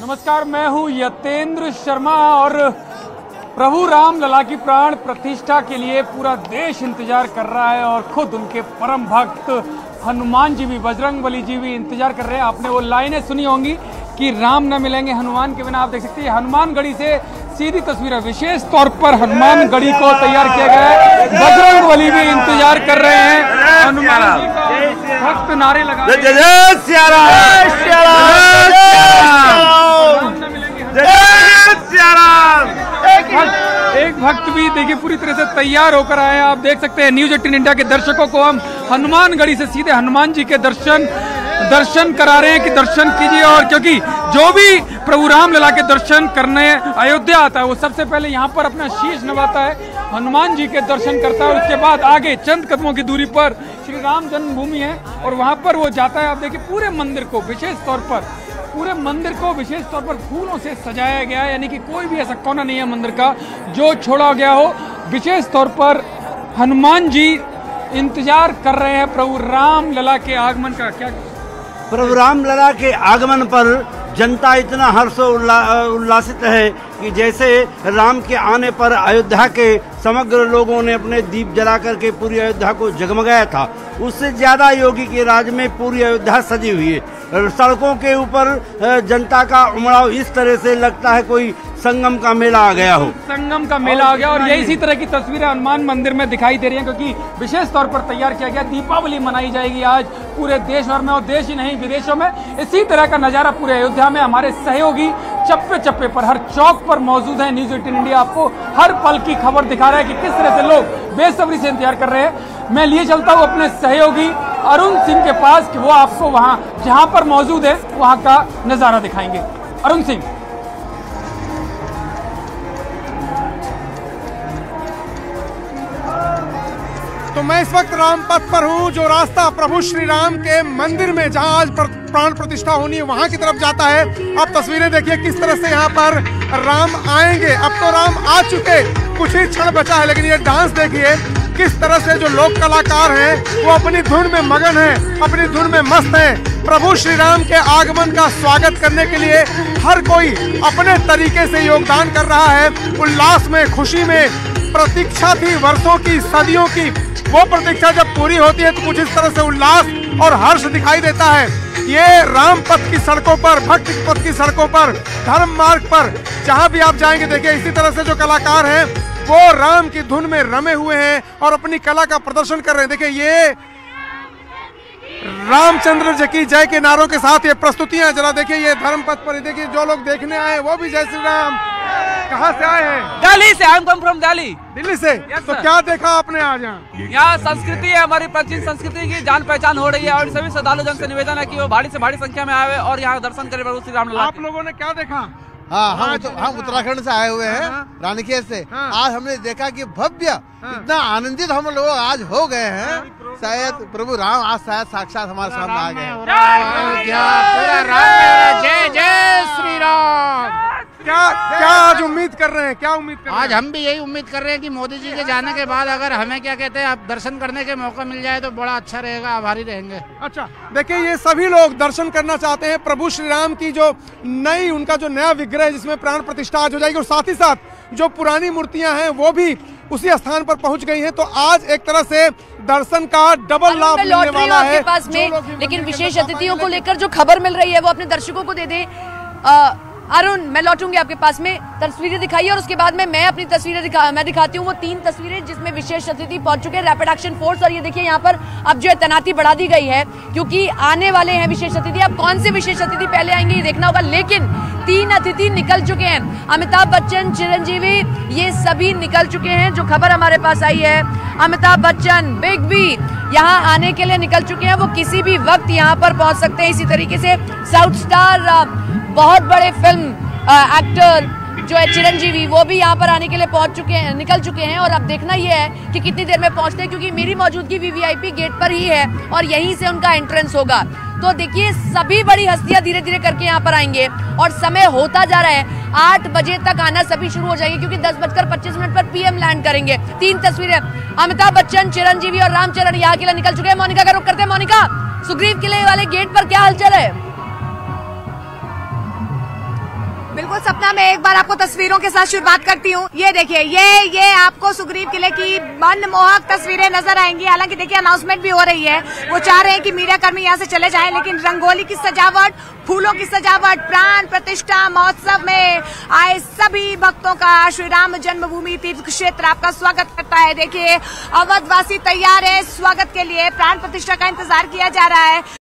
नमस्कार, मैं हूं यतेंद्र शर्मा और प्रभु राम लला की प्राण प्रतिष्ठा के लिए पूरा देश इंतजार कर रहा है और खुद उनके परम भक्त हनुमान जी भी, बजरंग बली जी भी इंतजार कर रहे हैं। आपने वो लाइनें सुनी होंगी कि राम न मिलेंगे हनुमान के बिना। आप देख सकते हैं हनुमान गढ़ी से सीधी तस्वीरें, विशेष तौर पर हनुमान गढ़ी को तैयार किया गया है। बजरंग बली भी इंतजार कर रहे हैं हनुमान जी का, भक्त नारे लगा रहे हैं। एक भक्त भी देखिए पूरी तरह से तैयार होकर आए हैं। आप देख सकते हैं न्यूज 18 इंडिया के दर्शकों को हम हनुमान गढ़ी से सीधे हनुमान जी के दर्शन करा रहे हैं कि दर्शन कीजिए, और क्योंकि जो भी प्रभु राम लला के दर्शन करने अयोध्या आता है वो सबसे पहले यहाँ पर अपना शीश नवाता है, हनुमान जी के दर्शन करता है और उसके बाद आगे चंद कदमों की दूरी पर श्री राम जन्मभूमि है और वहाँ पर वो जाता है। आप देखिए पूरे मंदिर को विशेष तौर पर फूलों से सजाया गया है, यानी कि कोई भी ऐसा कोना नहीं है मंदिर का जो छोड़ा गया हो। विशेष तौर पर हनुमान जी इंतजार कर रहे हैं प्रभु राम लला के आगमन का। क्या प्रभु राम लला के आगमन पर जनता इतना हर्षोल्लासित है कि जैसे राम के आने पर अयोध्या के समग्र लोगों ने अपने दीप जला करके पूरी अयोध्या को जगमगाया था, उससे ज़्यादा योगी के राज में पूरी अयोध्या सजी हुई है। सड़कों के ऊपर जनता का उमड़ाव इस तरह से लगता है कोई संगम का मेला आ गया हो, संगम का मेला आ गया। और यही इसी तरह की तस्वीरें हनुमान मंदिर में दिखाई दे रही हैं, क्योंकि विशेष तौर पर तैयार किया गया। दीपावली मनाई जाएगी आज पूरे देश भर में, और देश ही नहीं विदेशों में। इसी तरह का नजारा पूरे अयोध्या में हमारे सहयोगी चप्पे चप्पे पर, हर चौक पर मौजूद है। न्यूज 18 इंडिया आपको हर पल की खबर दिखा रहा है कि किस तरह से लोग बेसब्री से इंतजार कर रहे हैं। मैं लिए चलता हूँ अपने सहयोगी अरुण सिंह के पास कि वो आपको वहाँ जहाँ पर मौजूद है वहाँ का नजारा दिखाएंगे। अरुण सिंह, तो मैं इस वक्त रामपथ पर हूं, जो रास्ता प्रभु श्री राम के मंदिर में जहां आज प्राण प्रतिष्ठा होनी है वहां की तरफ जाता है। अब तस्वीरें देखिए किस तरह से यहां पर राम आएंगे। अब तो राम आ चुके, कुछ ही क्षण बचा है, लेकिन ये डांस देखिए किस तरह से जो लोक कलाकार हैं वो अपनी धुन में मगन हैं, अपनी धुन में मस्त हैं। प्रभु श्री राम के आगमन का स्वागत करने के लिए हर कोई अपने तरीके से योगदान कर रहा है। उल्लास में, खुशी में, प्रतीक्षा थी वर्षों की, सदियों की, वो प्रतीक्षा जब पूरी होती है तो कुछ इस तरह से उल्लास और हर्ष दिखाई देता है। ये रामपथ की सड़कों पर, भक्ति पथ की सड़कों पर, धर्म मार्ग पर जहाँ भी आप जाएंगे देखिए इसी तरह से जो कलाकार हैं वो राम की धुन में रमे हुए हैं और अपनी कला का प्रदर्शन कर रहे हैं। देखिए ये रामचंद्र जी की जय के नारों के साथ ये प्रस्तुतियां, जरा देखिए ये धर्मपथ पर, देखिए जो लोग देखने आए वो भी जय श्री राम। कहाँ से आए हैं? दिल्ली से। I am come from Delhi. Delhi से? yes, तो क्या देखा आपने आज यहाँ? यहाँ संस्कृति है, हमारी प्राचीन संस्कृति की जान पहचान हो रही है और सभी श्रद्धालु जन से निवेदन है कि वो भारी से भारी संख्या में आए और यहाँ दर्शन करें प्रभु श्री राम लला। आप लोगों ने क्या देखा? हाँ, हम उत्तराखंड से आए हुए हैं, रानीखेत से। आज हमने देखा कि भव्य, इतना आनंदित हम लोग आज हो गए हैं, शायद प्रभु राम आज शायद साक्षात हमारे सामने आ गए। जय जय श्री राम। क्या आज उम्मीद कर रहे हैं? क्या उम्मीद कर रहे हैं? आज हम भी यही उम्मीद कर रहे हैं कि मोदी जी के जाने के बाद अगर हमें क्या कहते हैं आप दर्शन करने के मौका मिल जाए तो बड़ा अच्छा रहेगा, आभारी रहेंगे। अच्छा, देखिए ये सभी लोग दर्शन करना चाहते हैं प्रभु श्री राम की जो नई, उनका जो नया विग्रह जिसमें प्राण प्रतिष्ठा आज हो जाएगी और साथ ही साथ जो पुरानी मूर्तियां हैं वो भी उसी स्थान पर पहुंच गई हैं, तो आज एक तरह से दर्शन का डबल लाभ मिलने वाला है पास में। लेकिन विशेष अतिथियों को लेकर जो खबर मिल रही है वो अपने दर्शकों को दे दे। अरुण, मैं लौटूंगी आपके पास में, तस्वीरें दिखाइए और उसके बाद में मैं अपनी तस्वीरें दिखाती हूँ। वो तीन तस्वीरें जिसमें विशेष अतिथि पहुंच चुके हैं, रैपिड एक्शन फोर्स, और ये देखिए यहाँ पर अब जो है तैनाती बढ़ा दी गई है क्योंकि आने वाले हैं विशेष अतिथि। अब कौन से विशेष अतिथि पहले आएंगे ये देखना होगा, लेकिन तीन अतिथि निकल चुके हैं। अमिताभ बच्चन, चिरंजीवी, ये सभी निकल चुके हैं। जो खबर हमारे पास आई है अमिताभ बच्चन, बिग बी यहाँ आने के लिए निकल चुके हैं, वो किसी भी वक्त यहाँ पर पहुँच सकते हैं। इसी तरीके से साउथ स्टार, बहुत बड़े फिल्म एक्टर जो है चिरंजीवी, वो भी यहाँ पर आने के लिए निकल चुके हैं। और अब देखना यह है कि कितनी देर में पहुँचते हैं, क्योंकि मेरी मौजूदगी वीवीआईपी गेट पर ही है और यहीं से उनका एंट्रेंस होगा। तो देखिए सभी बड़ी हस्तियां धीरे धीरे करके यहाँ पर आएंगे और समय होता जा रहा है। 8 बजे तक आना सभी शुरू हो जाएंगे क्योंकि 10:25 पर पीएम लैंड करेंगे। तीन तस्वीरें, अमिताभ बच्चन, चिरंजीवी और रामचरण यहाँ के लिए निकल चुके हैं। मोनिका का रुख करते हैं। मोनिका, सुग्रीव किले वाले गेट पर क्या हालचाल है? बिल्कुल सपना। मैं एक बार आपको तस्वीरों के साथ शुरुआत करती हूँ। ये देखिए, ये आपको सुग्रीव किले की मनमोहक तस्वीरें नजर आएंगी। हालांकि देखिए अनाउंसमेंट भी हो रही है, वो चाह रहे हैं कि मीडियाकर्मी यहाँ से चले जाएं, लेकिन रंगोली की सजावट, फूलों की सजावट, प्राण प्रतिष्ठा महोत्सव में आए सभी भक्तों का श्री राम जन्मभूमि तीर्थ क्षेत्र आपका स्वागत करता है। देखिए अवधवासी तैयार है स्वागत के लिए, प्राण प्रतिष्ठा का इंतजार किया जा रहा है।